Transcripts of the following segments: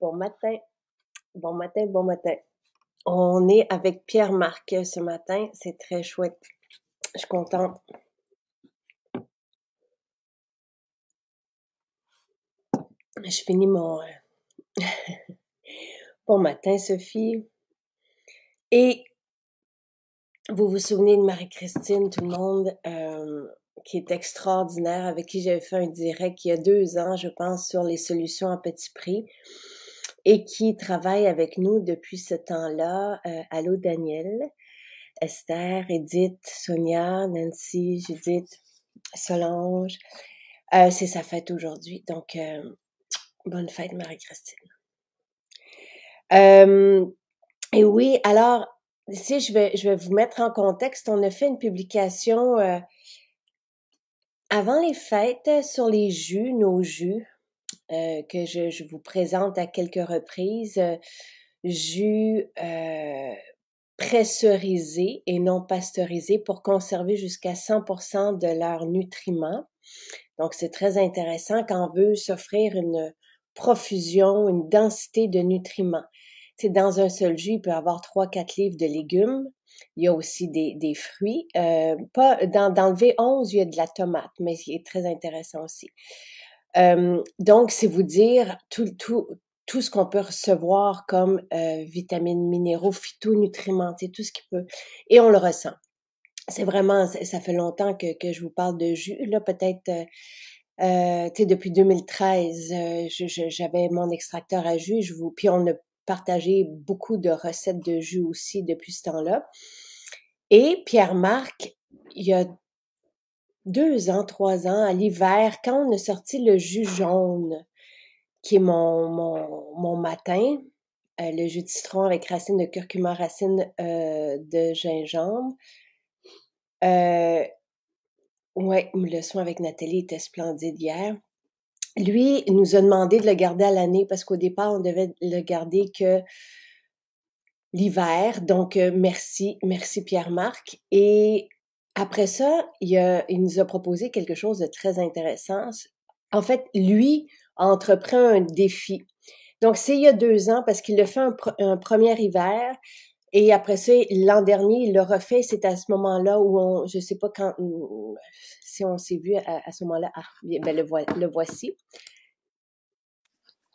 Bon matin. On est avec Pierre-Marc ce matin. C'est très chouette. Je suis contente. Je finis mon... Bon matin, Sophie. Et vous vous souvenez de Marie-Christine, tout le monde, qui est extraordinaire, avec qui j'avais fait un direct il y a 2 ans, je pense, sur les solutions à petit prix, et qui travaille avec nous depuis ce temps-là. Allô, Daniel, Esther, Edith, Sonia, Nancy, Judith, Solange. C'est sa fête aujourd'hui, donc bonne fête, Marie-Christine. Et oui, alors, ici, je vais vous mettre en contexte. On a fait une publication avant les fêtes sur les jus, nos jus, que je vous présente à quelques reprises. Jus pressurisés et non pasteurisés pour conserver jusqu'à 100% de leurs nutriments. Donc, c'est très intéressant quand on veut s'offrir une profusion, une densité de nutriments. Tu sais, dans un seul jus, il peut y avoir 3-4 livres de légumes. Il y a aussi des fruits. Dans le V11, il y a de la tomate, mais il est très intéressant aussi. Donc, c'est vous dire tout ce qu'on peut recevoir comme vitamines, minéraux, phytonutriments, tu sais, tout ce qui peut. Et on le ressent. C'est vraiment, ça fait longtemps que je vous parle de jus, là, peut-être, tu sais, depuis 2013, j'avais mon extracteur à jus, puis on a partagé beaucoup de recettes de jus aussi depuis ce temps-là. Et Pierre-Marc, il y a 2 ans, 3 ans, à l'hiver, quand on a sorti le jus jaune, qui est mon matin, le jus de citron avec racine de curcuma, racine de gingembre, ouais, le soin avec Nathalie était splendide hier. Lui, il nous a demandé de le garder à l'année parce qu'au départ, on devait le garder que l'hiver. Donc, merci Pierre-Marc. Et après ça, il nous a proposé quelque chose de très intéressant. En fait, lui a entrepris un défi. Donc, c'est il y a 2 ans parce qu'il a fait un premier hiver. Et après ça, l'an dernier, il l'a refait. C'est à ce moment-là où je sais pas quand, si on s'est vu à ce moment-là. Ah, ben le voici.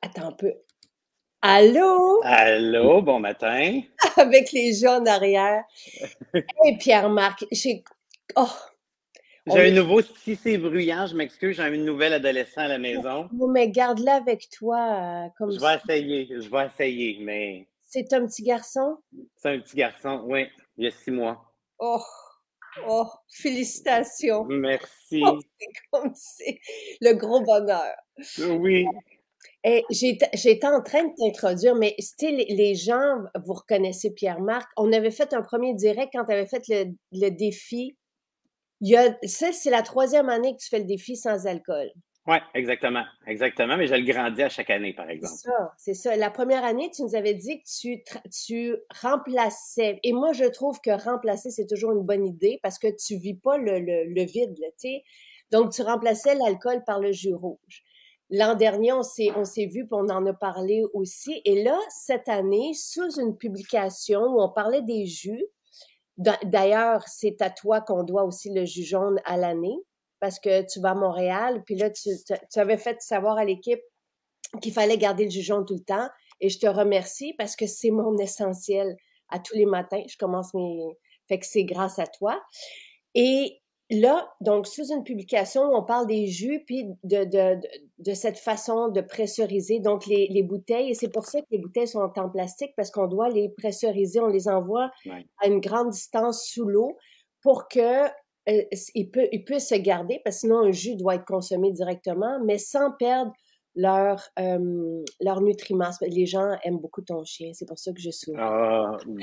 Attends un peu. Allô? Allô, bon matin. Avec les gens en arrière. Et Pierre-Marc, j'ai un nouveau, si c'est bruyant, je m'excuse, j'ai un nouvel adolescent à la maison. Mais garde-la avec toi. Je vais essayer, mais... C'est un petit garçon? C'est un petit garçon, oui. Il y a 6 mois. Oh, félicitations. Merci. Oh, c'est comme si le gros bonheur. Oui. Et j'étais en train de t'introduire, mais les gens, vous reconnaissez Pierre-Marc. On avait fait un premier direct quand tu avais fait le défi. C'est la 3e année que tu fais le défi sans alcool. Oui, exactement, mais je le grandis à chaque année, par exemple. C'est ça. La première année, tu nous avais dit que tu remplaçais, et moi, je trouve que remplacer, c'est toujours une bonne idée, parce que tu vis pas le vide, tu sais. Donc, tu remplaçais l'alcool par le jus rouge. L'an dernier, on s'est vu, puis on en a parlé aussi, et là, cette année, sous une publication où on parlait des jus, d'ailleurs, c'est à toi qu'on doit aussi le jus jaune à l'année, parce que tu vas à Montréal, puis là, tu avais fait savoir à l'équipe qu'il fallait garder le jus jaune tout le temps, et je te remercie parce que c'est mon essentiel à tous les matins. Je commence Fait que c'est grâce à toi. Et là, donc, sous une publication, on parle des jus, puis de cette façon de pressuriser, donc, les bouteilles, et c'est pour ça que les bouteilles sont en plastique, parce qu'on doit les pressuriser, on les envoie à une grande distance sous l'eau pour que... Ils peuvent se garder parce que sinon un jus doit être consommé directement, mais sans perdre leurs nutriments. Les gens aiment beaucoup ton chien, c'est pour ça que je souris. Ah, ben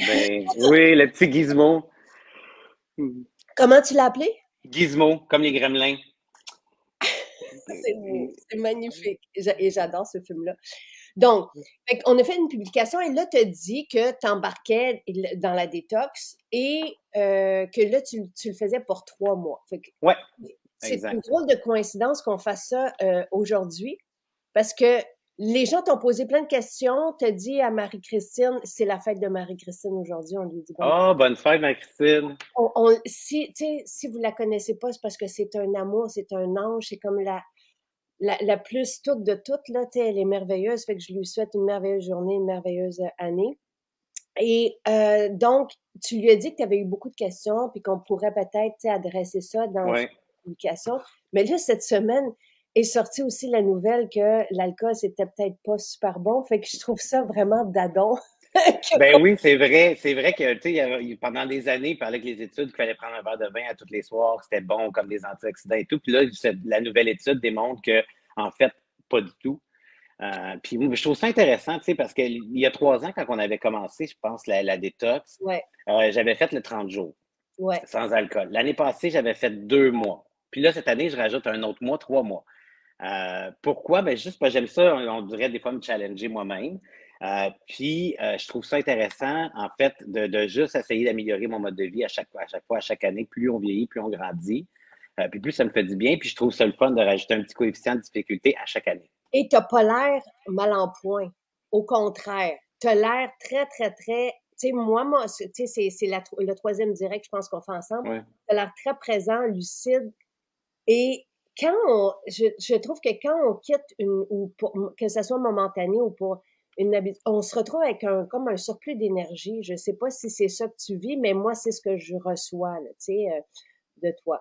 oui, le petit Gizmo. Comment tu l'as appelé? Gizmo, comme les gremlins. C'est magnifique et j'adore ce film-là. Donc, on a fait une publication et là, tu as dit que tu embarquais dans la détox et que là, tu le faisais pour 3 mois. Oui, exact. C'est une drôle de coïncidence qu'on fasse ça aujourd'hui Parce que les gens t'ont posé plein de questions, t'as dit à Marie-Christine, c'est la fête de Marie-Christine aujourd'hui, on lui dit bonne fête. Oh, bonne fête, Marie-Christine! Si vous la connaissez pas, c'est parce que c'est un amour, c'est un ange, c'est comme la plus toute de toutes, là, elle est merveilleuse, fait que je lui souhaite une merveilleuse journée, une merveilleuse année. Et donc, tu lui as dit que tu avais eu beaucoup de questions, puis qu'on pourrait peut-être adresser ça dans une publication. Mais là, cette semaine est sortie aussi la nouvelle que l'alcool, c'était peut-être pas super bon. Fait que je trouve ça vraiment dadon. Ben oui, c'est vrai. C'est vrai que, tu sais, pendant des années, il parlait que les études, qu'il fallait prendre un verre de vin à tous les soirs, c'était bon, comme des antioxydants et tout. Puis là, la nouvelle étude démontre que, en fait, pas du tout. Puis je trouve ça intéressant, tu sais, parce qu'il y a 3 ans, quand on avait commencé, je pense, la détox, j'avais fait le 30 jours sans alcool. L'année passée, j'avais fait 2 mois. Puis là, cette année, je rajoute un autre mois, 3 mois. Pourquoi? Ben juste parce que j'aime ça, on dirait des fois me challenger moi-même. Puis je trouve ça intéressant, en fait, de juste essayer d'améliorer mon mode de vie à chaque année. Plus on vieillit, plus on grandit. Puis plus ça me fait du bien. Puis je trouve ça le fun de rajouter un petit coefficient de difficulté à chaque année. Et t'as pas l'air mal en point. Au contraire, t'as l'air très, très, très... Tu sais, moi, c'est le 3e direct, je pense qu'on fait ensemble. Ouais. T'as l'air très présent, lucide. Et quand on... Je trouve que quand on quitte une... que ce soit momentané ou pour une habitude, on se retrouve avec comme un surplus d'énergie. Je sais pas si c'est ça que tu vis, mais moi, c'est ce que je reçois, tu sais, de toi.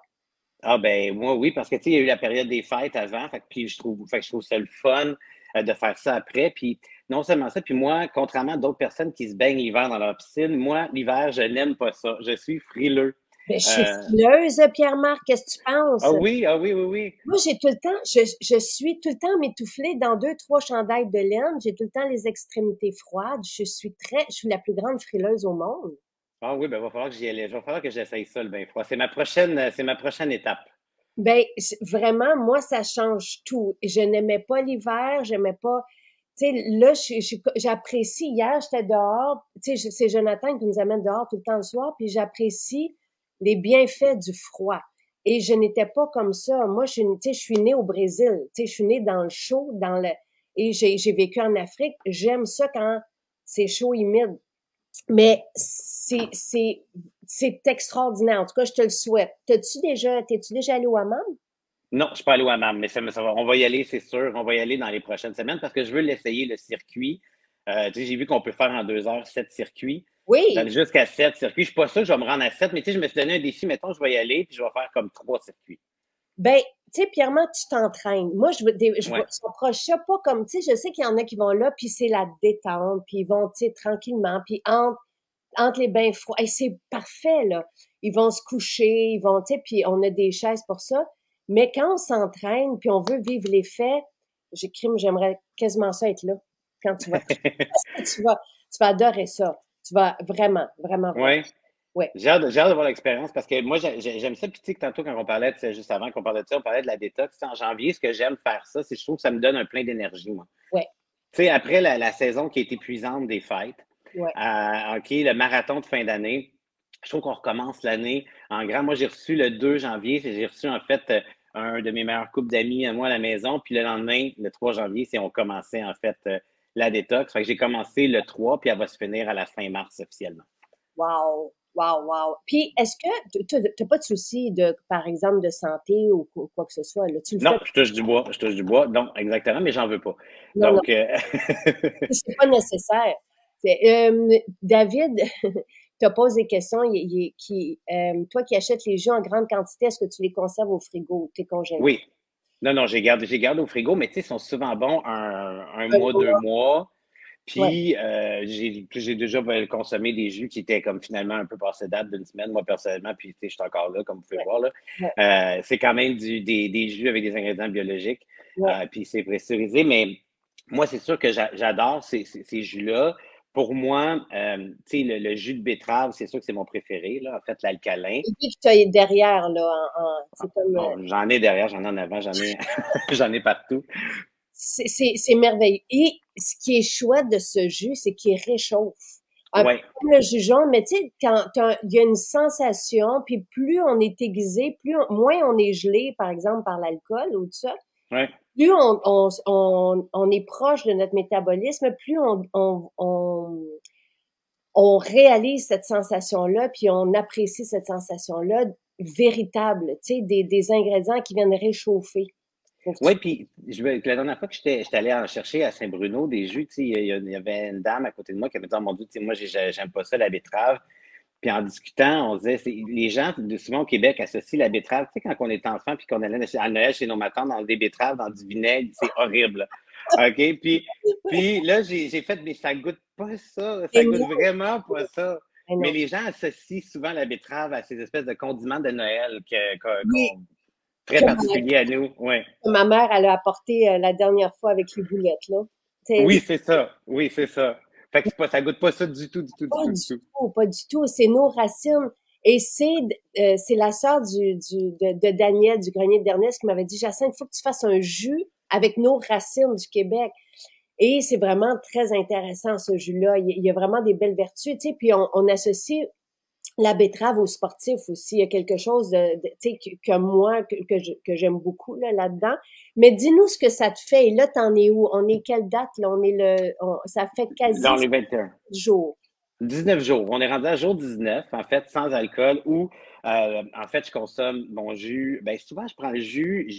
Ah ben moi oui, parce que tu sais, il y a eu la période des fêtes avant, fait que je trouve ça le fun de faire ça après, puis non seulement ça, puis moi, contrairement à d'autres personnes qui se baignent l'hiver dans leur piscine, moi, l'hiver, je n'aime pas ça, je suis frileux. Mais je suis frileuse, Pierre-Marc, qu'est-ce que tu penses? Ah oui. Moi, j'ai tout le temps, je suis tout le temps m'étoufflée dans 2-3 chandails de laine, j'ai tout le temps les extrémités froides, je suis la plus grande frileuse au monde. Ah oui, ben il va falloir que j'y aille. Il va falloir que j'essaye ça, le bain froid. C'est ma prochaine étape. Ben vraiment, moi, ça change tout. Je n'aimais pas l'hiver, j'aimais pas... Tu sais, là, j'apprécie. Hier, j'étais dehors. Tu sais, c'est Jonathan qui nous amène dehors tout le temps le soir, puis j'apprécie les bienfaits du froid. Et je n'étais pas comme ça. Moi, je suis née au Brésil. Tu sais, je suis née dans le chaud, et j'ai vécu en Afrique. J'aime ça quand c'est chaud, humide. Mais c'est extraordinaire. En tout cas, je te le souhaite. T'es-tu déjà allé au hammam? Non, je suis pas allé au hammam, mais on va y aller, c'est sûr. On va y aller dans les prochaines semaines parce que je veux l'essayer, le circuit. J'ai vu qu'on peut faire en 2 heures 7 circuits. Oui. Jusqu'à 7 circuits. Je suis pas sûre que je vais me rendre à 7, mais tu sais, je me suis donné un défi. Mettons, je vais y aller puis je vais faire comme 3 circuits. Ben, tu sais, Pierre-Marc, tu t'entraînes. Moi, je m'approche ça pas comme, tu sais, je sais qu'il y en a qui vont là, puis c'est la détente, puis ils vont, tu sais, tranquillement, puis entre les bains froids. Hey, c'est parfait, là. Ils vont se coucher, ils vont, tu sais, puis on a des chaises pour ça. Mais quand on s'entraîne, puis on veut vivre les faits, j'aimerais quasiment ça être là, quand tu vas. tu vas adorer ça. Tu vas vraiment, vraiment. Oui. Ouais. J'ai hâte de voir l'expérience parce que moi, j'aime ça. Puis tu sais, tantôt, quand on parlait, juste avant qu'on parlait de ça, on parlait de la détox. En janvier, ce que j'aime faire ça, c'est que je trouve que ça me donne un plein d'énergie, moi. Oui. Tu sais, après la saison qui est épuisante des fêtes, le marathon de fin d'année, je trouve qu'on recommence l'année en grand. Moi, j'ai reçu le 2 janvier, j'ai reçu en fait un de mes meilleurs couples d'amis à moi à la maison. Puis le lendemain, le 3 janvier, on commençait en fait la détox. Fait que j'ai commencé le 3, puis elle va se finir à la fin mars officiellement. Wow! Wow. Puis, est-ce que tu n'as pas de soucis, par exemple, de santé ou quoi que ce soit? Là, non, je touche du bois. Non, exactement, mais j'en veux pas. Non, donc, non. C'est pas nécessaire. David te pose des questions. Toi qui achètes les jus en grande quantité, est-ce que tu les conserves au frigo, tes congélateurs? Oui. Non, je les garde au frigo, mais tu sais, ils sont souvent bons un mois, 2 mois. Puis, j'ai déjà consommé des jus qui étaient comme finalement un peu passé date d'une semaine, moi personnellement, puis tu sais, je suis encore là, comme vous pouvez voir, là. C'est quand même des jus avec des ingrédients biologiques, puis c'est pressurisé, mais moi, c'est sûr que j'adore ces jus-là. Pour moi, tu sais, le jus de betterave, c'est sûr que c'est mon préféré, là, en fait, l'alcalin. Et puis, tu as derrière, là, c'est comme... Bon, j'en ai derrière, j'en ai en avant, j'en ai partout. C'est merveilleux. Et ce qui est chouette de ce jus, c'est qu'il réchauffe. Peu comme le jus jaune, mais tu sais, quand il y a une sensation, puis plus on est aiguisé, moins on est gelé, par exemple, par l'alcool ou tout ça. Ouais. plus on est proche de notre métabolisme, plus on réalise cette sensation-là, puis on apprécie cette sensation-là véritable, tu sais, des ingrédients qui viennent réchauffer. Oui, puis la dernière fois que j'étais allé en chercher à Saint-Bruno des jus, il y avait une dame à côté de moi qui avait dit oh, mon Dieu, moi, j'aime pas ça, la betterave. Puis en discutant, on disait les gens, souvent au Québec, associent la betterave. Tu sais, quand on est enfant puis qu'on allait à Noël chez nos matins, dans des betteraves, dans du vinaigre, c'est horrible. OK? Puis là, j'ai fait, mais ça goûte pas ça. Ça goûte vraiment pas ça. Mais les gens associent souvent la betterave à ces espèces de condiments de Noël qu'on très particulier à nous, oui. Ma mère, elle a apporté la dernière fois avec les boulettes, là. Oui, c'est ça. Oui, c'est ça. Fait que ça goûte pas ça du tout, du tout, du tout. Pas du tout. C'est nos racines. Et c'est la sœur de Daniel, du grenier d'Ernest, qui m'avait dit, Jacinthe, il faut que tu fasses un jus avec nos racines du Québec. Et c'est vraiment très intéressant, ce jus-là. Il y a vraiment des belles vertus, tu sais. Puis on associe la betterave aux sportifs aussi, il y a quelque chose de tu sais, que j'aime beaucoup là-dedans. Mais dis-nous ce que ça te fait. Et là, t'en es où? On est quelle date? Là, ça fait quasi... Dans les 21 jours. 19 jours. On est rendu à jour 19, en fait, sans alcool, où, en fait, je consomme mon jus. Ben souvent, je prends le jus,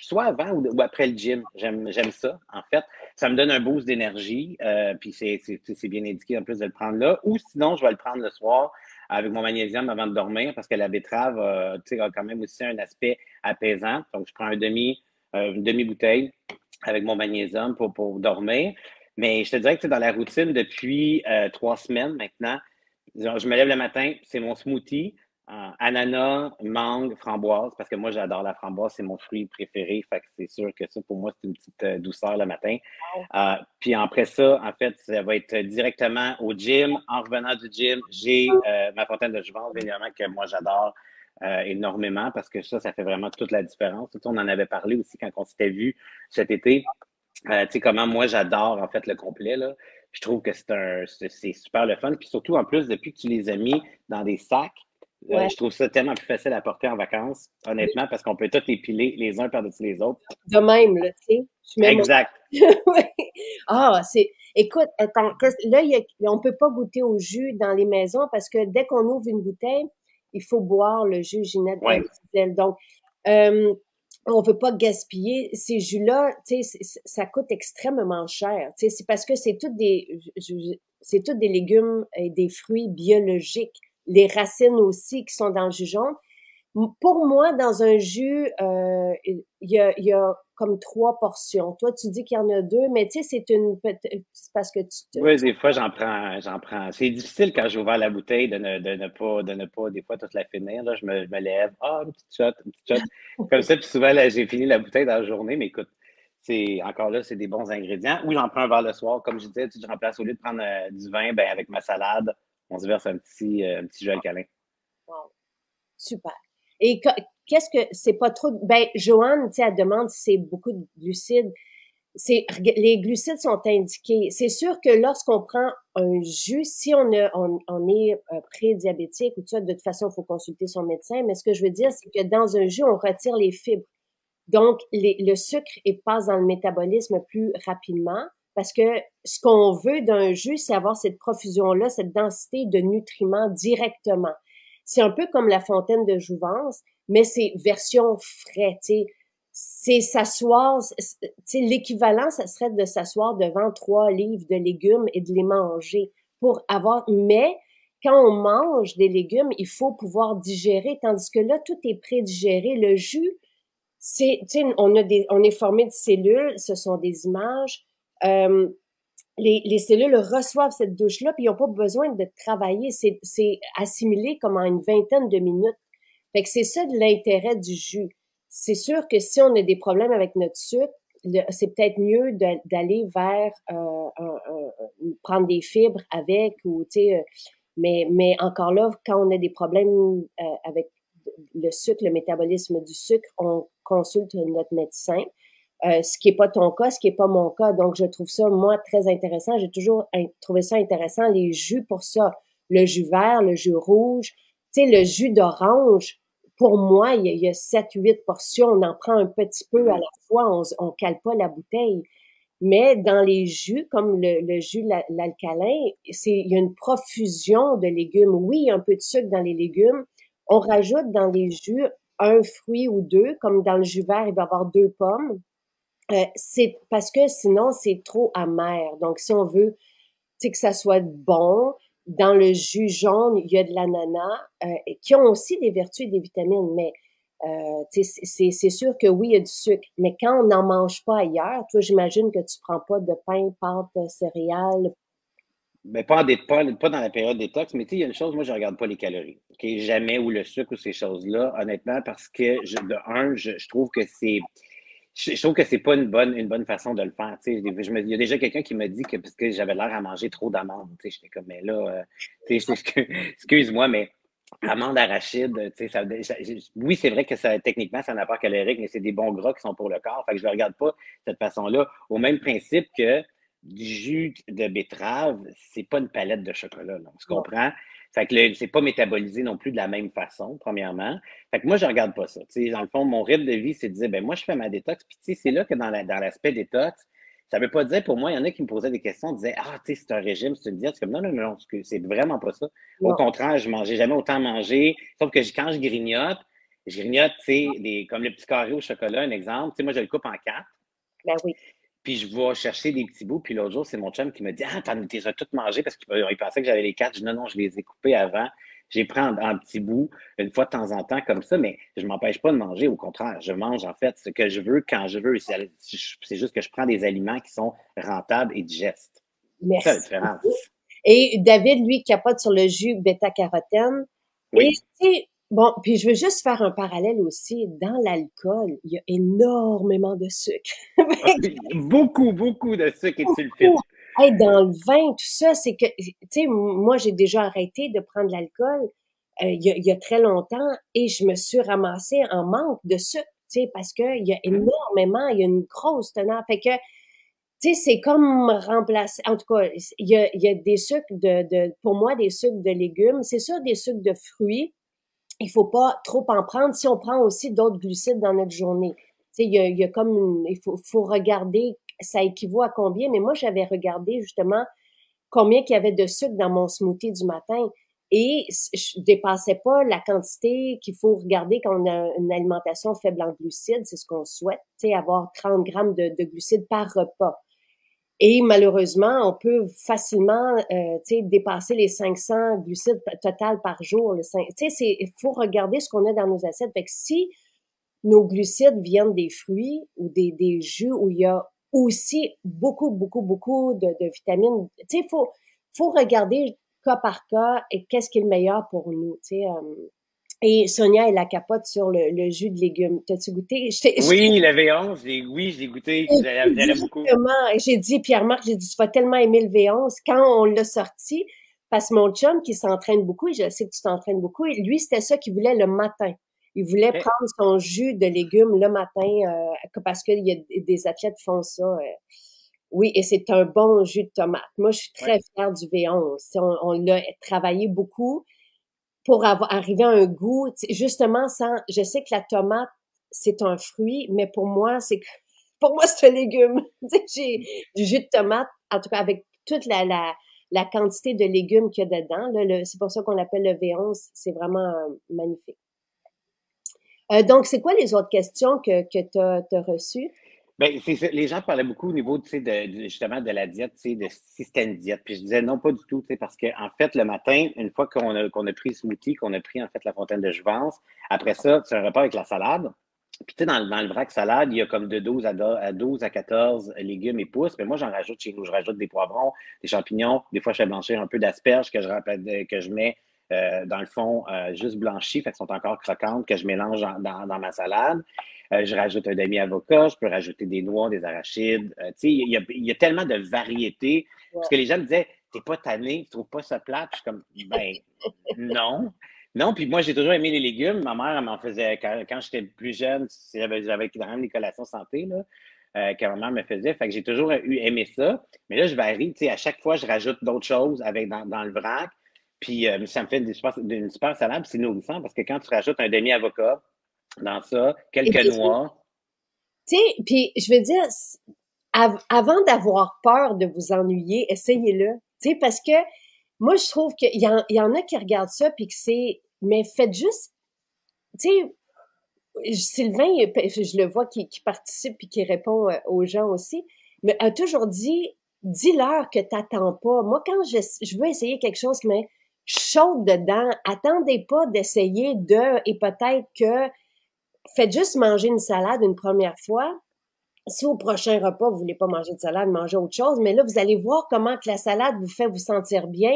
soit avant ou après le gym. J'aime ça, en fait. Ça me donne un boost d'énergie, puis c'est bien indiqué en plus de le prendre là. Ou sinon, je vais le prendre le soir avec mon magnésium avant de dormir, parce que la betterave a quand même aussi un aspect apaisant. Donc, je prends une demi-bouteille avec mon magnésium pour dormir. Mais je te dirais que dans la routine depuis 3 semaines maintenant, je me lève le matin, c'est mon smoothie, ananas, mangue, framboise, parce que moi, j'adore la framboise, c'est mon fruit préféré. Fait que c'est sûr que ça, pour moi, c'est une petite douceur le matin. Puis après ça, en fait, ça va être directement au gym. En revenant du gym, j'ai ma Fontaine de Jouvence, évidemment, que moi, j'adore énormément, parce que ça fait vraiment toute la différence. Tout on en avait parlé aussi quand on s'était vu cet été. Tu sais, comment moi, j'adore, en fait, le complet, là. Je trouve que c'est super le fun. Puis surtout, en plus, depuis que tu les as mis dans des sacs, ouais. Je trouve ça tellement plus facile à porter en vacances, honnêtement, oui. Parce qu'on peut tous les piler les uns par-dessus les autres. De même, là, tu sais. Exact. Écoute, attends, là, on ne peut pas goûter au jus dans les maisons parce que dès qu'on ouvre une bouteille, il faut boire le jus, Ginette. Ouais. Donc, on ne veut pas gaspiller ces jus-là, tu sais, ça coûte extrêmement cher. Tu sais, c'est parce que c'est toutes des légumes et des fruits biologiques. Les racines aussi qui sont dans le jus jaune. Pour moi, dans un jus, il y a comme 3 portions. Toi, tu dis qu'il y en a 2, mais tu sais, c'est parce que Oui, des fois, j'en prends. C'est difficile quand j'ai ouvert la bouteille de ne pas des fois, toute la finir. Là, je me lève, une petite shot, Comme ça, puis souvent, là, j'ai fini la bouteille dans la journée, mais écoute, encore là, c'est des bons ingrédients. Ou j'en prends un vers le soir, comme je disais, je remplace au lieu de prendre du vin, ben avec ma salade. On se verse un petit jus alcalin. Wow. Super. Et qu'est-ce que c'est pas trop... Ben, Joanne, tu sais, elle demande si c'est beaucoup de glucides. Les glucides sont indiqués. C'est sûr que lorsqu'on prend un jus, si on est pré-diabétique ou tout ça, de toute façon, il faut consulter son médecin. Mais ce que je veux dire, c'est que dans un jus, on retire les fibres. Donc, le sucre passe dans le métabolisme plus rapidement. Parce que ce qu'on veut d'un jus, c'est avoir cette profusion-là, cette densité de nutriments directement. C'est un peu comme la Fontaine de Jouvence, mais c'est version frais, tu sais. C'est s'asseoir, tu sais, l'équivalent, ça serait de s'asseoir devant 3 livres de légumes et de les manger pour avoir... Mais quand on mange des légumes, il faut pouvoir digérer, tandis que là, tout est prédigéré. Le jus, c'est, tu sais, on est formé de cellules, ce sont des images... les cellules reçoivent cette douche-là, puis ils n'ont pas besoin de travailler. C'est assimilé comme en une vingtaine de minutes. Fait que c'est ça de l'intérêt du jus. C'est sûr que si on a des problèmes avec notre sucre, c'est peut-être mieux d'aller vers prendre des fibres avec, ou tu sais, mais encore là, quand on a des problèmes avec le sucre, le métabolisme du sucre, on consulte notre médecin. Ce qui n'est pas ton cas, ce qui n'est pas mon cas. Donc, je trouve ça, moi, très intéressant. J'ai toujours trouvé ça intéressant, les jus pour ça. Le jus vert, le jus rouge, tu sais, le jus d'orange. pour moi, il y a 7-8 portions, on en prend un petit peu à la fois, on cale pas la bouteille. Mais dans les jus, comme le jus l'alcalin, il y a une profusion de légumes. Oui, il y a un peu de sucre dans les légumes. On rajoute dans les jus un fruit ou deux, comme dans le jus vert, il va y avoir 2 pommes. C'est parce que sinon, c'est trop amer. Donc, si on veut que ça soit bon, dans le jus jaune, il y a de l'ananas, qui ont aussi des vertus et des vitamines, mais c'est sûr que oui, il y a du sucre, mais quand on n'en mange pas ailleurs, toi, j'imagine que tu prends pas de pain, pâtes, céréales. Mais pas dans la période détox, mais tu sais, il y a une chose, moi, je regarde pas les calories, okay? Jamais, ou le sucre, ou ces choses-là, honnêtement, parce que, je trouve que c'est... Je trouve que c'est pas une bonne façon de le faire. Tu sais, il y a déjà quelqu'un qui m'a dit que parce que j'avais l'air à manger trop d'amandes. Tu sais, j'étais comme mais là, tu sais, excuse-moi, mais amandes, arachides, tu sais, oui, c'est vrai que ça techniquement c'est un apport calorique, mais c'est des bons gras qui sont pour le corps. Fait que je le regarde pas de cette façon-là. Au même principe que du jus de betterave, c'est pas une palette de chocolat. Là, on se comprend. Fait que c'est pas métabolisé non plus de la même façon, premièrement. Fait que moi, je regarde pas ça. T'sais, dans le fond, mon rythme de vie, c'est de dire, ben moi, je fais ma détox. Puis tu sais, c'est là que dans l'aspect détox, ça veut pas dire, pour moi, il y en a qui me posaient des questions, disaient, ah, tu sais, c'est un régime, c'est une diète. C'est comme, non, c'est vraiment pas ça. Au contraire, je mangeais jamais autant manger. Sauf que quand je grignote, tu sais, comme le petit carré au chocolat, un exemple. Tu sais, moi, je le coupe en 4. Ben oui. Puis je vais chercher des petits bouts. Puis l'autre jour, c'est mon chum qui me dit « Ah, t'en as toutes mangées parce qu'il pensait que j'avais les 4. » Je dis « Non, je les ai coupées avant. » J'ai pris en petits bouts une fois de temps en temps comme ça, mais je m'empêche pas de manger. Au contraire, je mange en fait ce que je veux quand je veux. C'est juste que je prends des aliments qui sont rentables et digestes. Merci. C'est la différence. Et David, lui, capote sur le jus bêta-carotène. Oui. Et, bon, puis je veux juste faire un parallèle aussi. Dans l'alcool, il y a énormément de sucre. beaucoup de sucre et de sulfite. Hey, dans le vin, tout ça, c'est que, tu sais, moi, j'ai déjà arrêté de prendre l'alcool il y a très longtemps et je me suis ramassée en manque de sucre, tu sais, parce qu'il y a énormément, il y a une grosse teneur. Fait que, tu sais, c'est comme remplacer, en tout cas, il y a des sucres pour moi, des sucres de légumes, c'est sûr, des sucres de fruits. Il faut pas trop en prendre si on prend aussi d'autres glucides dans notre journée. Tu sais, il y a comme il faut regarder, ça équivaut à combien, mais moi, j'avais regardé justement combien qu'il y avait de sucre dans mon smoothie du matin et je dépassais pas la quantité qu'il faut regarder quand on a une alimentation faible en glucides, c'est ce qu'on souhaite, tu sais, avoir 30 grammes de glucides par repas. Et malheureusement, on peut facilement dépasser les 500 glucides total par jour. Il faut regarder ce qu'on a dans nos assiettes. Fait que si nos glucides viennent des fruits ou des jus où il y a aussi beaucoup de vitamines, il faut regarder cas par cas et qu'est-ce qui est le meilleur pour nous. Et Sonia, elle a capote sur le jus de légumes. T'as-tu goûté? Oui, le V11, je l'ai goûté. J'allais beaucoup. J'ai dit, Pierre-Marc, tu vas tellement aimer le V11. Quand on l'a sorti, parce que mon chum qui s'entraîne beaucoup, et je sais que tu t'entraînes beaucoup, et lui, c'était ça qu'il voulait le matin. Il voulait prendre son jus de légumes le matin parce qu'il y a des athlètes qui font ça. Oui, et c'est un bon jus de tomate. Moi, je suis très fière du V11. On l'a travaillé beaucoup pour arriver à un goût, justement, je sais que la tomate, c'est un fruit, mais pour moi, c'est un légume. J'ai du jus de tomate, en tout cas, avec toute la quantité de légumes qu'il y a dedans. C'est pour ça qu'on l'appelle le V11. C'est vraiment magnifique. Donc, c'est quoi les autres questions que tu as reçues? Bien, les gens parlaient beaucoup au niveau, tu sais, justement, de la diète, tu sais, de si c'était une diète. Puis je disais non, pas du tout, tu sais, parce qu'en fait, le matin, une fois qu'on a pris le smoothie, qu'on a pris, en fait, la Fontaine de Jouvence, après ça, c'est un repas avec la salade. Puis, tu sais, dans le vrac salade, il y a comme de 12 à 14 légumes et pousses. Mais moi, j'en rajoute chez nous. Je rajoute des poivrons, des champignons. Des fois, je fais blanchir un peu d'asperges que je mets dans le fond, juste blanchies, fait qu'elles sont encore croquantes, que je mélange dans ma salade. Je rajoute un demi-avocat, je peux rajouter des noix, des arachides. Tu sais, il y a tellement de variétés. Ouais. Parce que les gens me disaient, t'es pas tanné, tu trouves pas ça plate? Je suis comme, ben, non. Non, puis moi, j'ai toujours aimé les légumes. Ma mère, elle m'en faisait, quand j'étais plus jeune, j'avais quand même des collations santé, là, que ma mère me faisait. Fait que j'ai toujours aimé ça. Mais là, je varie, tu sais, à chaque fois, je rajoute d'autres choses dans le vrac. Puis ça me fait une super salade, c'est nourrissant parce que quand tu rajoutes un demi-avocat dans ça, quelques noix. Tu sais, puis je veux dire, avant d'avoir peur de vous ennuyer, essayez-le. Tu sais, parce que moi, je trouve qu'il y en a qui regardent ça puis que c'est... Mais faites juste... Tu sais, Sylvain, je le vois qui participe puis qui répond aux gens aussi, mais a toujours dit, dis-leur que t'attends pas. Moi, quand je veux essayer quelque chose qui m'est chaude dedans, attendez pas d'essayer de... Et peut-être que... Faites juste manger une salade une première fois. Si au prochain repas, vous voulez pas manger de salade, mangez autre chose. Mais là, vous allez voir comment que la salade vous fait vous sentir bien.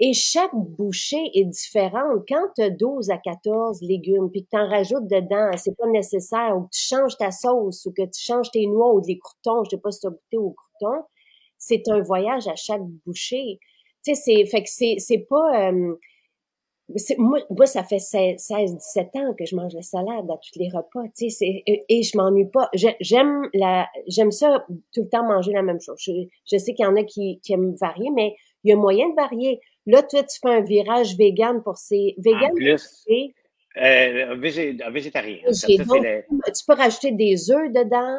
Et chaque bouchée est différente. Quand tu as 12 à 14 légumes, puis que tu en rajoutes dedans, c'est pas nécessaire, ou que tu changes ta sauce, ou que tu changes tes noix ou des croutons, je sais pas si tu as goûté aux croutons, c'est un voyage à chaque bouchée. Tu sais, c'est fait que c'est pas... Moi, ça fait 16-17 ans que je mange la salade à tous les repas, tu sais, et je m'ennuie pas. J'aime ça, tout le temps manger la même chose. Je sais qu'il y en a qui aiment varier, mais il y a moyen de varier. Là, toi, tu fais un virage vegan pour ces... Vegan, en plus, et... végétarien. Donc, tu peux rajouter des œufs dedans.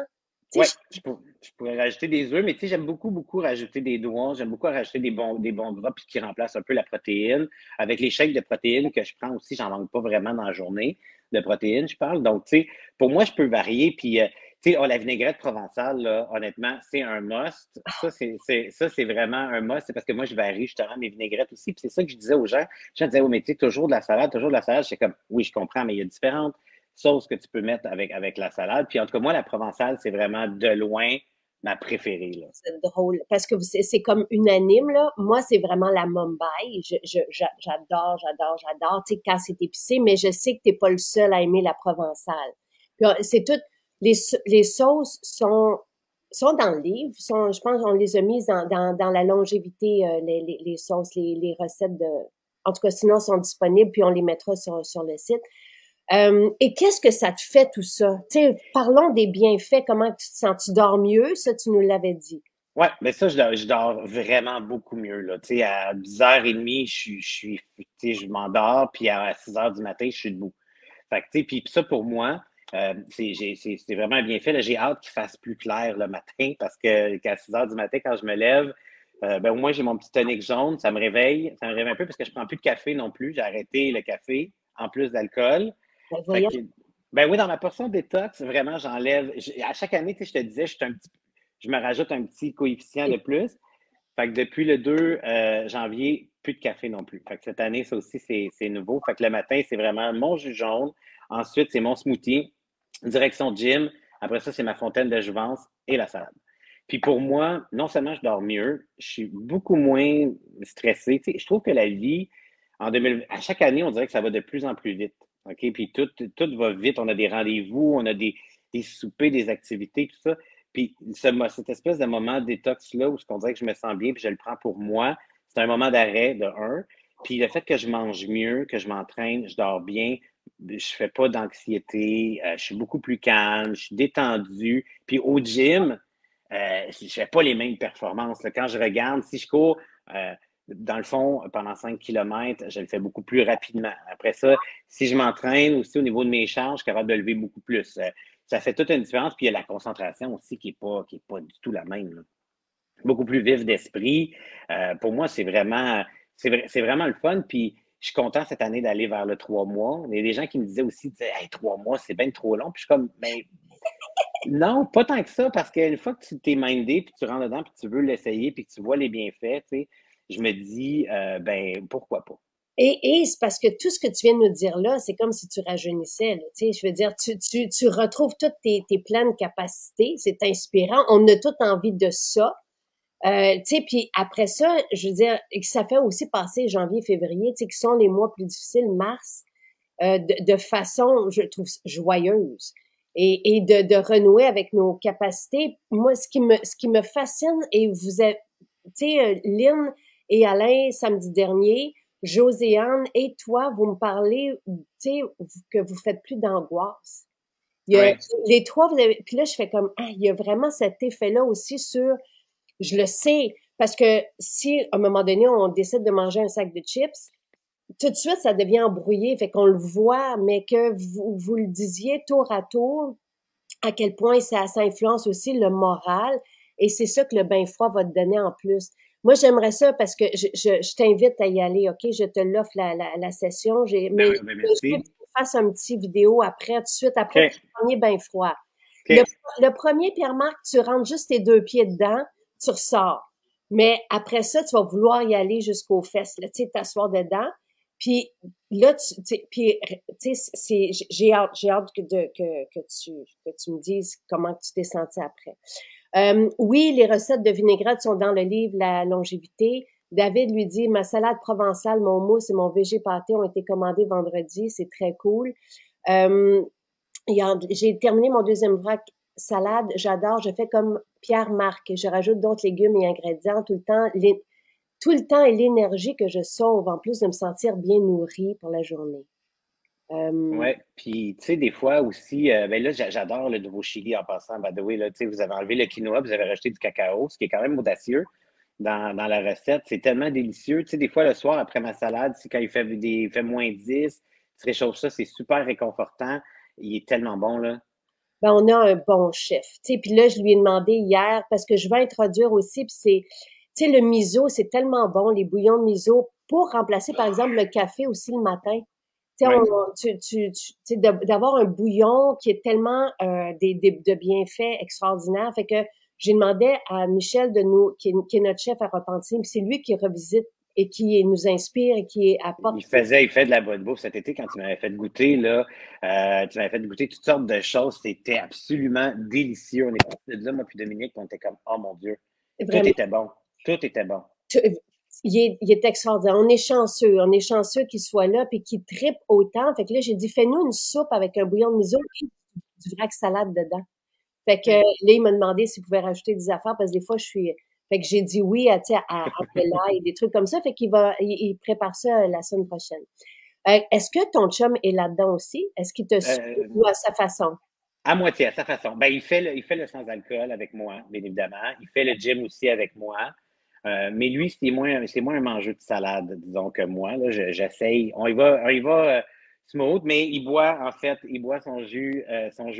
Oui, je pourrais rajouter des œufs, mais tu sais, j'aime beaucoup rajouter des noix, j'aime beaucoup rajouter des bons gras puis qui remplacent un peu la protéine. Avec les shakes de protéines que je prends aussi, j'en manque pas vraiment dans la journée de protéines, je parle. Donc, tu sais, pour moi, je peux varier. Puis, tu sais, la vinaigrette provençale, là, honnêtement, c'est un must. Ça, c'est vraiment un must. C'est parce que moi, je varie justement mes vinaigrettes aussi. Puis c'est ça que je disais aux gens. Je disais, oh, mais tu sais, toujours de la salade. C'est comme, oui, je comprends, mais il y a différentes sauce que tu peux mettre avec la salade. Puis en tout cas, moi, la provençale, c'est vraiment de loin ma préférée. C'est drôle, parce que c'est comme unanime, là. Moi, c'est vraiment la Mumbai. J'adore, tu sais, quand c'est épicé, mais je sais que t'es pas le seul à aimer la provençale. Puis c'est toutes, les sauces sont dans le livre, je pense qu'on les a mises dans la longévité, les sauces, les recettes de... En tout cas, sinon, sont disponibles, puis on les mettra sur le site. Et qu'est-ce que ça te fait tout ça? T'sais, parlons des bienfaits, comment tu te sens? Tu dors mieux? Ça, tu nous l'avais dit. Oui, mais ça, je dors vraiment beaucoup mieux. Là. T'sais, à 10h30, je m'endors, puis à 6h du matin, je suis debout. Fait que, t'sais, puis ça, pour moi, c'est vraiment un bienfait. J'ai hâte qu'il fasse plus clair le matin, parce qu'à 6h du matin, quand je me lève, au moins, j'ai mon petit tonique jaune, ça me réveille un peu, parce que je prends plus de café non plus. J'ai arrêté le café, en plus d'alcool. Ben oui, dans ma portion détox, vraiment, j'enlève. À chaque année, tu sais, je te disais, je me rajoute un petit coefficient de plus. Fait que depuis le 2 janvier, plus de café non plus. Fait que cette année, ça aussi, c'est nouveau. Fait que le matin, c'est vraiment mon jus jaune. Ensuite, c'est mon smoothie, direction gym. Après ça, c'est ma fontaine de jouvence et la salade. Puis pour moi, non seulement je dors mieux, je suis beaucoup moins stressé. Tu sais, je trouve que la vie, à chaque année, on dirait que ça va de plus en plus vite. OK, puis tout va vite, on a des rendez-vous, on a des soupers, des activités, tout ça. Puis cette espèce de moment détox-là où on dirait que je me sens bien puis je le prends pour moi, c'est un moment d'arrêt de un. Puis le fait que je mange mieux, que je m'entraîne, je dors bien, je fais pas d'anxiété, je suis beaucoup plus calme, je suis détendu. Puis au gym, je fais pas les mêmes performances. Là. Quand je regarde, si je cours... dans le fond, pendant 5 km, je le fais beaucoup plus rapidement. Après ça, si je m'entraîne aussi au niveau de mes charges, je suis capable de lever beaucoup plus. Ça fait toute une différence. Puis il y a la concentration aussi qui est pas du tout la même. Là. Beaucoup plus vif d'esprit. Pour moi, c'est vraiment le fun. Puis je suis content cette année d'aller vers le 3 mois. Il y a des gens qui me disaient aussi, hey, 3 mois, c'est bien trop long. Puis je suis comme, mais non, pas tant que ça. Parce qu'une fois que tu t'es mindé, puis tu rentres dedans, puis tu veux l'essayer, puis que tu vois les bienfaits, tu sais, je me dis, ben pourquoi pas. Et c'est parce que tout ce que tu viens de nous dire là, c'est comme si tu rajeunissais. Là, je veux dire, tu retrouves toutes tes pleines capacités. C'est inspirant. On a toute envie de ça. Puis après ça, je veux dire, ça fait aussi passer janvier, février, qui sont les mois plus difficiles, mars, de façon, je trouve, joyeuse. Et de renouer avec nos capacités. Moi, ce qui me fascine, et vous avez, tu sais, Lynn, et Alain, samedi dernier, Joséanne et toi, vous me parlez, tu sais, que vous faites plus d'angoisse. Ouais. Les trois, puis là, je fais comme, ah, il y a vraiment cet effet-là aussi sur, je le sais, Parce que si, à un moment donné, on décide de manger un sac de chips, tout de suite, ça devient embrouillé, fait qu'on le voit, mais que vous le disiez tour à tour, à quel point ça influence aussi le moral, et c'est ça que le bain froid va te donner en plus. Moi, j'aimerais ça parce que je t'invite à y aller, OK? Je te l'offre la session. Mais merci. Je veux que tu fasses un petit vidéo après, tout de suite, après okay. Le premier bain froid. Okay. Le premier, Pierre-Marc, tu rentres juste tes 2 pieds dedans, tu ressors. Mais après ça, tu vas vouloir y aller jusqu'aux fesses, là, tu sais, t'asseoir dedans. Puis là, tu sais, j'ai hâte que tu me dises comment tu t'es senti après. Oui, les recettes de vinaigrette sont dans le livre La longévité. David lui dit, ma salade provençale, mon mousse et mon végé pâté ont été commandés vendredi. C'est très cool. J'ai terminé mon 2e vrac salade. J'adore. Je fais comme Pierre-Marc. Je rajoute d'autres légumes et ingrédients tout le temps. Tout le temps et l'énergie que je sauve, en plus de me sentir bien nourrie pour la journée. Oui, puis tu sais, des fois aussi, là, j'adore le nouveau chili en passant. By the way, là, tu sais, vous avez enlevé le quinoa, vous avez rajouté du cacao, ce qui est quand même audacieux dans la recette. C'est tellement délicieux. Tu sais, des fois, le soir, après ma salade, c'est quand il fait moins 10, tu réchauffes ça, c'est super réconfortant. Il est tellement bon, là. Ben, on a un bon chef. Tu sais, puis là, je lui ai demandé hier, parce que je vais introduire aussi, puis c'est... Tu sais, le miso, c'est tellement bon, les bouillons de miso, pour remplacer, par exemple, le café aussi le matin. Tu sais, d'avoir un bouillon qui est tellement de bienfaits extraordinaires. Fait que j'ai demandé à Michel, qui est notre chef à Repentigny, c'est lui qui revisite et qui nous inspire et qui apporte. Il fait de la bonne bouffe cet été quand tu m'avais fait goûter, là. Tu m'avais fait goûter toutes sortes de choses. C'était absolument délicieux. On est parti de là, moi puis Dominique, on était comme, oh mon Dieu, vraiment. Tout était bon. Tout était bon. Il est extraordinaire. On est chanceux qu'il soit là puis qu'il trippe autant. Fait que là, j'ai dit, fais-nous une soupe avec un bouillon de miso et du vrac salade dedans. Fait que là, il m'a demandé s'il pouvait rajouter des affaires parce que des fois, fait que j'ai dit oui à Alcalin et des trucs comme ça. Fait qu'il il prépare ça la semaine prochaine. Est-ce que ton chum est là-dedans aussi? Est-ce qu'il te suit ou à sa façon? À moitié, à sa façon. Ben, il fait le sans-alcool avec moi, bien évidemment. Il fait le gym aussi avec moi. Mais lui, c'est moins un mangeur de salade, disons, que moi. Là, j'essaye. On y va smooth, mais il boit son jus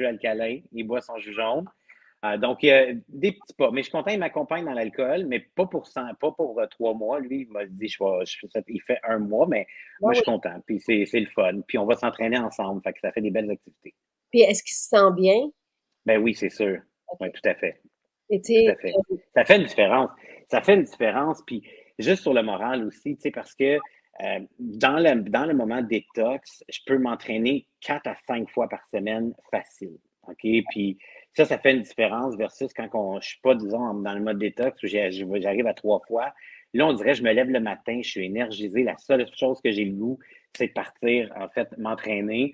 alcalin, il boit son jus jaune. Donc, des petits pas. Mais je suis content, il m'accompagne dans l'alcool, mais pas pour 3 mois. Lui, il m'a dit, il fait 1 mois, mais moi, je suis content. Puis c'est le fun. Puis on va s'entraîner ensemble. Fait que ça fait des belles activités. Puis est-ce qu'il se sent bien? Ben oui, c'est sûr. Oui, tout à fait. Ça fait une différence. Ça fait une différence, puis juste sur le moral aussi, tu sais, parce que dans le moment détox, je peux m'entraîner 4 à 5 fois par semaine facile, OK? Puis ça fait une différence versus quand je suis pas, disons, dans le mode détox où j'arrive à 3 fois. Là, on dirait je me lève le matin, je suis énergisé. La seule chose que j'ai le goût, c'est de partir, en fait, m'entraîner,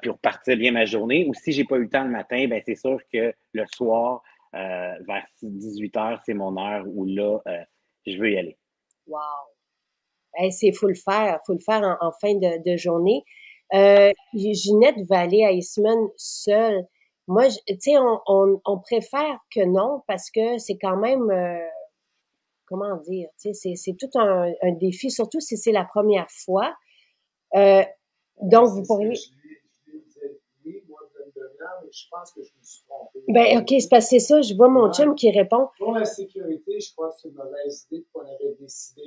puis repartir bien ma journée. Ou si j'ai pas eu le temps le matin, ben c'est sûr que le soir... vers 18h, c'est mon heure où là, je veux y aller. Wow! Hey, il faut le faire en fin de journée. Ginette va aller à Eastman seule. Moi, tu sais, on préfère que non parce que c'est quand même, comment dire, c'est tout un défi, surtout si c'est la première fois. Donc, vous pourriez... mais je pense que je me suis trompé. Ben, OK, c'est parce que c'est ça, je vois mon chum qui répond. Pour la sécurité, je crois que c'est une mauvaise idée qu'on avait décidé.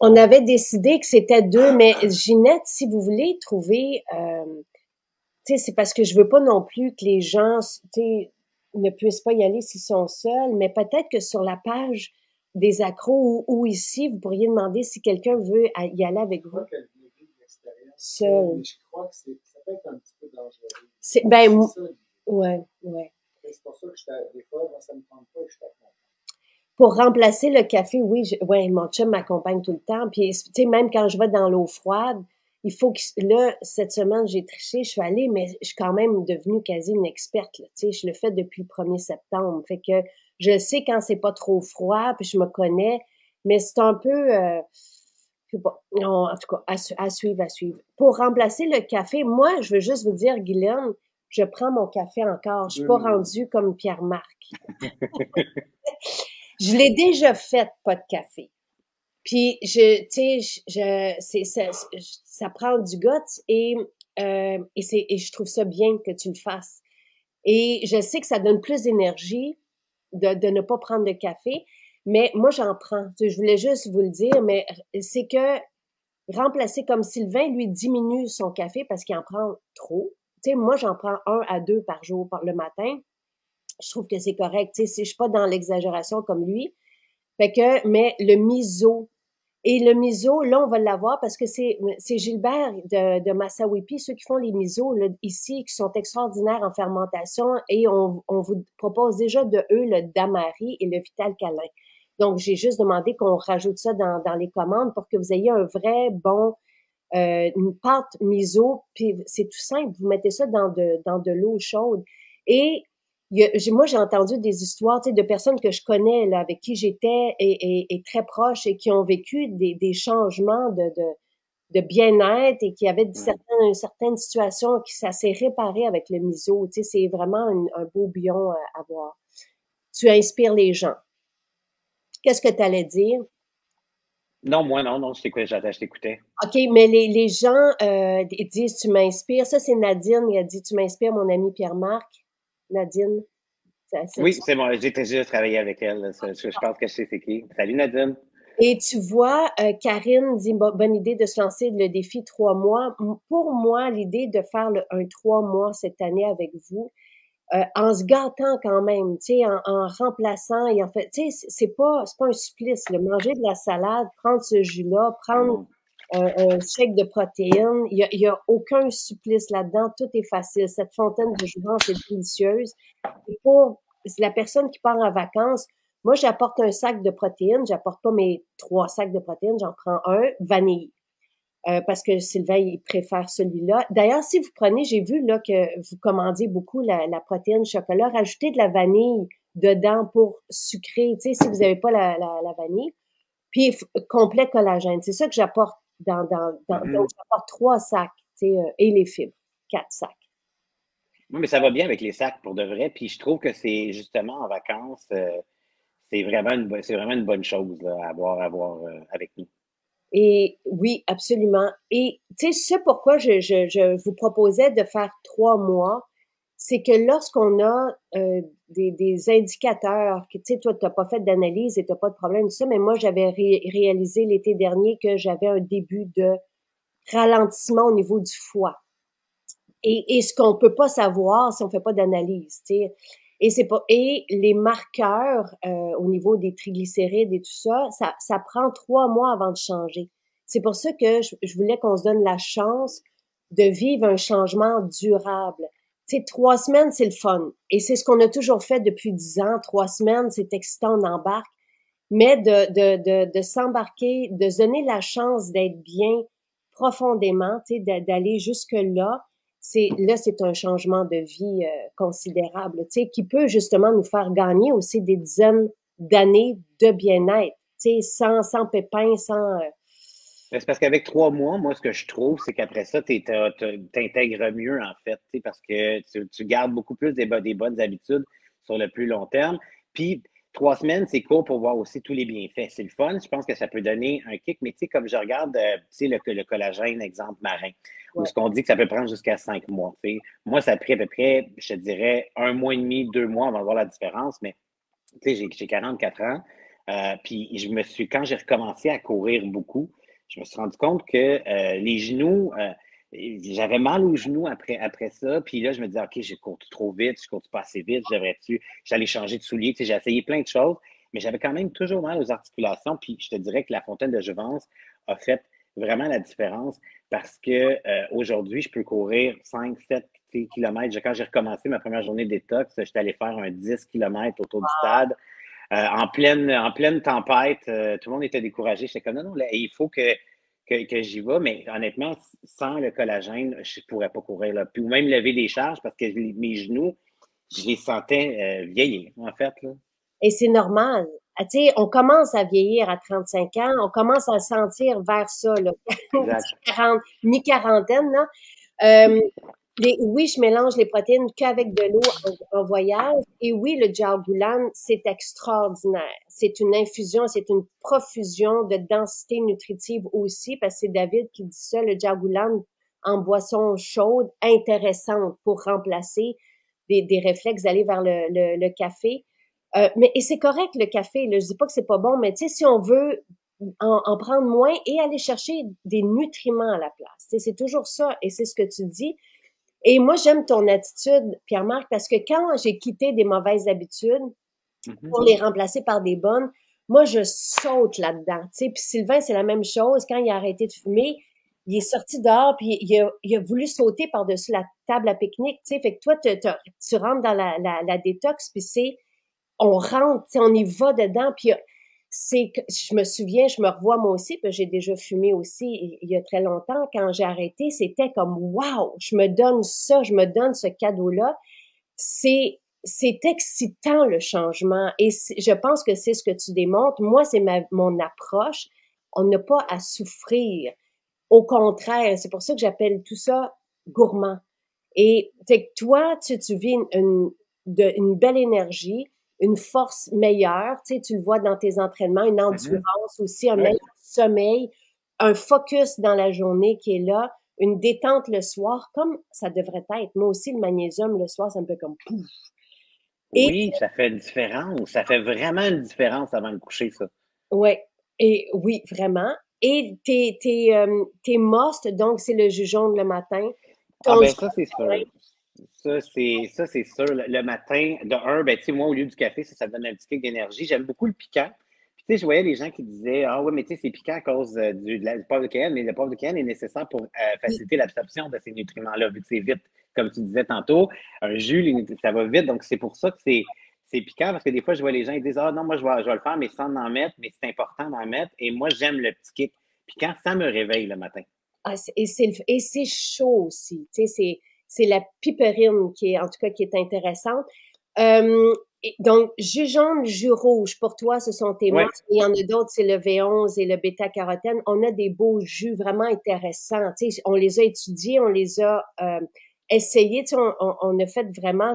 On avait décidé que c'était 2, mais Ginette, si vous voulez trouver, tu sais, c'est parce que je veux pas non plus que les gens, tu sais, ne puissent pas y aller s'ils sont seuls, mais peut-être que sur la page des accros ou ici, vous pourriez demander si quelqu'un veut y aller avec vous. Je crois que ça peut être un petit peu dangereux. Ouais. C'est pour ça que des fois, moi, ça me tente pas et je t'accompagne. Pour remplacer le café, oui, mon chum m'accompagne tout le temps. Puis, tu sais, même quand je vais dans l'eau froide, il faut que, là, cette semaine, j'ai triché, je suis allée, mais je suis quand même devenue quasi une experte, là. Tu sais, je le fais depuis le 1er septembre. Fait que je sais quand c'est pas trop froid, puis je me connais, mais c'est un peu... bon, non, en tout cas, à suivre. Pour remplacer le café, moi, je veux juste vous dire, Guylaine, je prends mon café encore. Je suis pas rendue comme Pierre-Marc. Je l'ai déjà fait, pas de café. Puis, ça prend du guts et je trouve ça bien que tu le fasses. Et je sais que ça donne plus d'énergie de ne pas prendre de café, mais moi, j'en prends. Je voulais juste vous le dire, mais c'est que remplacer comme Sylvain, lui, diminue son café parce qu'il en prend trop. Tu sais, moi, j'en prends 1 à 2 par jour le matin. Je trouve que c'est correct. Tu sais, si je suis pas dans l'exagération comme lui. Fait que, mais le miso. Et le miso, là, on va l'avoir parce que c'est Gilbert de Massawippi, ceux qui font les miso, là, ici, qui sont extraordinaires en fermentation. Et on vous propose déjà de eux le Damari et le Vital Calin. Donc, j'ai juste demandé qu'on rajoute ça dans les commandes pour que vous ayez un vrai bon, une pâte miso. Puis, c'est tout simple. Vous mettez ça dans de l'eau chaude. Et, moi, j'ai entendu des histoires, tu sais, de personnes que je connais, là, avec qui j'étais et très proche et qui ont vécu des changements de bien-être et qui avaient certaines situations qui ça s'est réparé avec le miso. Tu sais, c'est vraiment un beau bion à voir. Tu inspires les gens. Qu'est-ce que tu allais dire? Non, moi, non, je t'écoutais, je t'écoutais. OK, mais les gens disent « tu m'inspires ». Ça, c'est Nadine qui a dit « tu m'inspires, mon ami Pierre-Marc ». Nadine. Oui, c'est bon. J'ai très bien travaillé avec elle. Je pense que c'est qui. Salut, Nadine. Et tu vois, Karine dit bonne idée de se lancer le défi 3 mois. Pour moi, l'idée de faire un 3 mois cette année avec vous, en se gâtant quand même, tu sais, en remplaçant et en fait, tu sais, c'est pas un supplice. Le manger de la salade, prendre ce jus-là, prendre un shake de protéines. Il y a aucun supplice là-dedans. Tout est facile. Cette fontaine de Jouvence est délicieuse. Et pour la personne qui part en vacances, moi, j'apporte un sac de protéines. J'apporte pas mes 3 sacs de protéines. J'en prends un, vanille. Parce que Sylvain, il préfère celui-là. D'ailleurs, si vous prenez, j'ai vu là que vous commandiez beaucoup la protéine chocolat. Rajoutez de la vanille dedans pour sucrer, tu sais, si vous n'avez pas la vanille. Puis, complet collagène. C'est ça que j'apporte. Donc, j'apporte 3 sacs, tu sais, et les fibres, 4 sacs. Oui, mais ça va bien avec les sacs pour de vrai. Puis je trouve que c'est justement en vacances, c'est vraiment une bonne chose là, à avoir avec nous. Et oui, absolument. Et tu sais, c'est pourquoi je vous proposais de faire 3 mois. C'est que lorsqu'on a des indicateurs, tu sais, toi, tu n'as pas fait d'analyse et tu n'as pas de problème de ça, mais moi, j'avais réalisé l'été dernier que j'avais un début de ralentissement au niveau du foie. Et ce qu'on ne peut pas savoir si on ne fait pas d'analyse, tu sais. Et les marqueurs au niveau des triglycérides et tout ça, ça prend 3 mois avant de changer. C'est pour ça que je voulais qu'on se donne la chance de vivre un changement durable. Tu sais, 3 semaines, c'est le fun. Et c'est ce qu'on a toujours fait depuis 10 ans. 3 semaines, c'est excitant, on embarque. Mais de s'embarquer, de se donner la chance d'être bien profondément, tu sais, d'aller jusque-là, c'est un changement de vie considérable, tu sais, qui peut justement nous faire gagner aussi des dizaines d'années de bien-être, tu sais, sans pépins, sans... C'est parce qu'avec 3 mois, moi, ce que je trouve, c'est qu'après ça, tu t'intègres mieux, en fait, parce que tu gardes beaucoup plus des bonnes habitudes sur le plus long terme. Puis, 3 semaines, c'est court pour voir aussi tous les bienfaits. C'est le fun. Je pense que ça peut donner un kick. Mais, tu sais, comme je regarde, le collagène, exemple, marin, où ce qu'on dit que ça peut prendre jusqu'à 5 mois. T'sais. Moi, ça a pris à peu près, je te dirais, 1 mois et demi, 2 mois avant de voir la différence. Mais, tu sais, j'ai 44 ans. Puis, quand j'ai recommencé à courir beaucoup, je me suis rendu compte que les genoux, j'avais mal aux genoux après ça. Puis là, je me disais, OK, je cours trop vite, je cours pas assez vite, j'allais changer de soulier. Tu sais, j'ai essayé plein de choses, mais j'avais quand même toujours mal aux articulations. Puis je te dirais que la fontaine de Jouvence a fait vraiment la différence parce que aujourd'hui, je peux courir 5, 7 km. Quand j'ai recommencé ma première journée de détox, j'étais allé faire un 10 km autour du stade. En pleine tempête, tout le monde était découragé. J'étais comme, non, là, il faut que j'y vais. Mais honnêtement, sans le collagène, je ne pourrais pas courir là. Puis, ou même lever des charges parce que mes genoux, je les sentais vieillir, en fait. Là. Et c'est normal. Ah, tu sais, on commence à vieillir à 35 ans. On commence à sentir vers ça, là. Mi-quarantaine, là. Oui, je mélange les protéines qu'avec de l'eau en voyage. Et oui, le jiao goulan, c'est extraordinaire. C'est une infusion, c'est une profusion de densité nutritive aussi, parce que c'est David qui dit ça, le jiao goulan en boisson chaude, intéressante pour remplacer des réflexes d'aller vers le café. Mais c'est correct le café, là, je dis pas que c'est pas bon, mais tu sais, si on veut en prendre moins et aller chercher des nutriments à la place, c'est toujours ça, et c'est ce que tu dis. Et moi, j'aime ton attitude, Pierre-Marc, parce que quand j'ai quitté des mauvaises habitudes pour les remplacer par des bonnes, moi, je saute là-dedans. Tu sais, puis Sylvain, c'est la même chose. Quand il a arrêté de fumer, il est sorti dehors, puis il a voulu sauter par-dessus la table à pique-nique. Tu sais, fait que toi, tu rentres dans la détox, puis c'est, on rentre, tu sais, on y va dedans, puis c'est, je me souviens, je me revois moi aussi, puis j'ai déjà fumé aussi il y a très longtemps. Quand j'ai arrêté, c'était comme wow, je me donne ça, je me donne ce cadeau-là. C'est excitant le changement, et je pense que c'est ce que tu démontres. Moi, c'est mon approche. On n'a pas à souffrir. Au contraire, c'est pour ça que j'appelle tout ça gourmand. Et toi, tu vis une belle énergie, une force meilleure, tu le vois dans tes entraînements, une endurance aussi, un meilleur sommeil, un focus dans la journée qui est là, une détente le soir, comme ça devrait être. Moi aussi, le magnésium, le soir, c'est un peu comme pouf. Et, oui, ça fait une différence. Ça fait vraiment une différence avant de coucher, ça. Oui, et oui, vraiment. Et tes must, donc c'est le jus jaune le matin. Ah ben ça, c'est sûr. Ça, c'est sûr. Le matin, de un, ben, tu sais, moi, au lieu du café, ça me donne un petit kick d'énergie. J'aime beaucoup le piquant. Puis, tu sais, je voyais les gens qui disaient, ah oui, mais tu sais, c'est piquant à cause du poivre de Cayenne, mais le poivre de Cayenne est nécessaire pour faciliter l'absorption de ces nutriments-là, vu que c'est vite, comme tu disais tantôt. Un jus, ça va vite. Donc, c'est pour ça que c'est piquant, parce que des fois, je vois les gens, ils disent, ah non, moi, je vais le faire, mais sans en mettre, mais c'est important d'en mettre. Et moi, j'aime le petit kick piquant, ça me réveille le matin. Ah, et c'est chaud aussi. Tu sais, c'est la piperine qui est, en tout cas, qui est intéressante. Donc, jus jaune, jus rouge, pour toi, ce sont tes marques. Il y en a d'autres, c'est le V11 et le bêta-carotène. On a des beaux jus vraiment intéressants. Tu sais, on les a étudiés, on les a essayés. Tu sais, on a fait vraiment,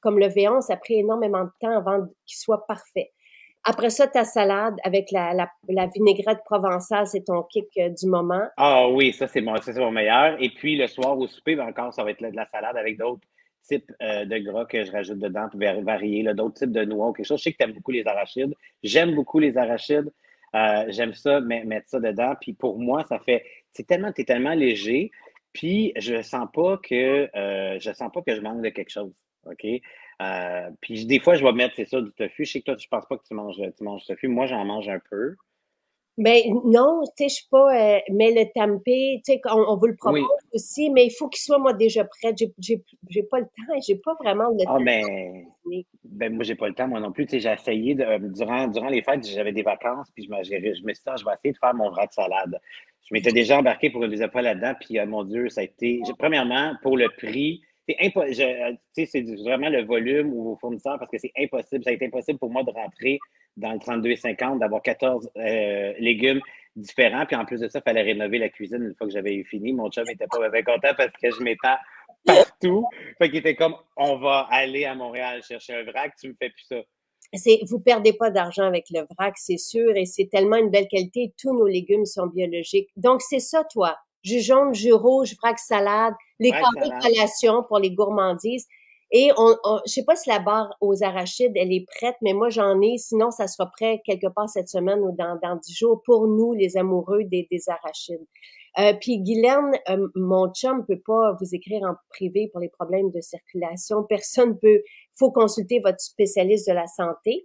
comme le V11, ça a pris énormément de temps avant qu'il soit parfait. Après ça, ta salade avec la vinaigrette provençale, c'est ton kick du moment. Ah oui, ça c'est mon meilleur. Et puis le soir au souper, ben encore, ça va être de la salade avec d'autres types de gras que je rajoute dedans pour varier, d'autres types de noix ou quelque chose. Je sais que tu aimes beaucoup les arachides. J'aime beaucoup les arachides. J'aime ça, mettre ça dedans. Puis pour moi, ça fait, t'es tellement léger. Puis je sens pas que je manque de quelque chose. OK? Puis des fois, je vais mettre, c'est ça, du tofu. Je sais que toi, je pense pas que tu manges tofu. Moi, j'en mange un peu. Ben non, tu sais, je suis pas... mais le tempeh, tu sais, on vous le propose aussi, mais il faut qu'il soit, moi, déjà prêt. J'ai pas le temps, j'ai pas vraiment le temps. Ah, ben moi, j'ai pas le temps, moi non plus. Tu sais, j'ai essayé, durant les fêtes, j'avais des vacances, puis je me suis dit, je vais essayer de faire mon vrac salade. Je m'étais déjà embarqué pour des appels là-dedans, puis mon Dieu, ça a été... Premièrement, pour le prix... C'est vraiment le volume ou vos fournisseurs, parce que c'est impossible. Ça a été impossible pour moi de rentrer dans le 32,50, d'avoir 14 légumes différents. Puis en plus de ça, il fallait rénover la cuisine une fois que j'avais eu fini. Mon chum n'était pas bien content parce que je m'étends partout. Fait qu'il était comme, on va aller à Montréal chercher un vrac, tu me fais plus ça. Vous perdez pas d'argent avec le vrac, c'est sûr. Et c'est tellement une belle qualité. Tous nos légumes sont biologiques. Donc, c'est ça, toi. Jus jaune, jus rouge, vrac salade, les carrés de collation pour les gourmandises. Et je sais pas si la barre aux arachides, elle est prête, mais moi, j'en ai. Sinon, ça sera prêt quelque part cette semaine ou dans 10 jours pour nous, les amoureux des arachides. Puis, Guylaine, mon chum peut pas vous écrire en privé pour les problèmes de circulation. Personne peut. Faut consulter votre spécialiste de la santé.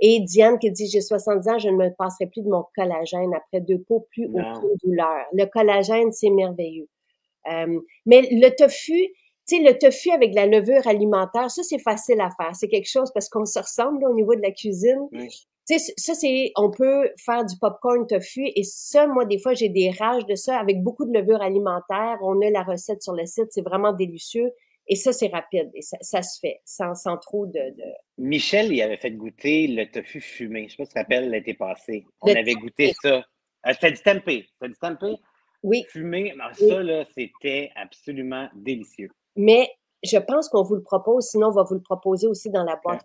Et Diane qui dit « J'ai 70 ans, je ne me passerai plus de mon collagène après 2 pots, plus aucune douleur. » Le collagène, c'est merveilleux. Mais le tofu, tu sais, le tofu avec la levure alimentaire, ça, c'est facile à faire. C'est quelque chose parce qu'on se ressemble là, au niveau de la cuisine. Oui. Tu sais, ça, c'est, on peut faire du popcorn tofu. Et ça, moi, des fois, j'ai des rages de ça avec beaucoup de levure alimentaire. On a la recette sur le site. C'est vraiment délicieux. Et ça, c'est rapide. Et ça se fait sans trop de... Michel, il avait fait goûter le tofu fumé. Je sais pas si tu te rappelles l'été passé. On avait goûté ça. C'était du tempeh. C'était du tempeh? Oui. Fumé. Alors, ça, là, c'était absolument délicieux. Mais je pense qu'on vous le propose, sinon on va vous le proposer aussi dans la boîte.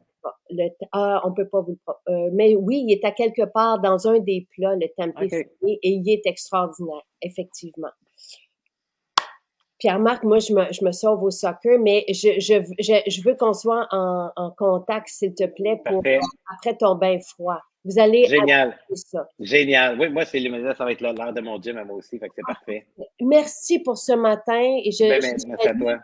On peut pas vous le mais oui, il est à quelque part dans un des plats, le tempeh, et il est extraordinaire, effectivement. Pierre-Marc, moi, je me sauve au soccer, mais je veux qu'on soit en contact, s'il te plaît, pour après ton bain froid. Vous allez adorer ça. Génial. Oui, moi, c'est ça va être l'heure de mon gym à moi aussi, fait que c'est parfait. Merci pour ce matin. Et merci à toi.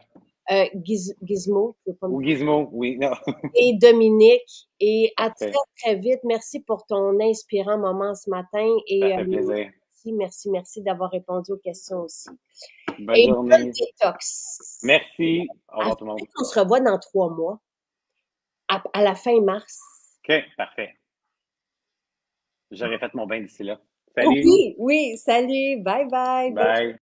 Gizmo. Ou Gizmo, oui. Non. Et Dominique. Et à très, très vite. Merci pour ton inspirant moment ce matin. Et ça fait plaisir. Merci d'avoir répondu aux questions aussi. Bonne journée. Bonne détox. Merci. Au revoir tout le monde. On se revoit dans 3 mois, à la fin mars. OK, parfait. J'aurais fait mon bain d'ici là. Salut. Oui, salut. Bye. Bye.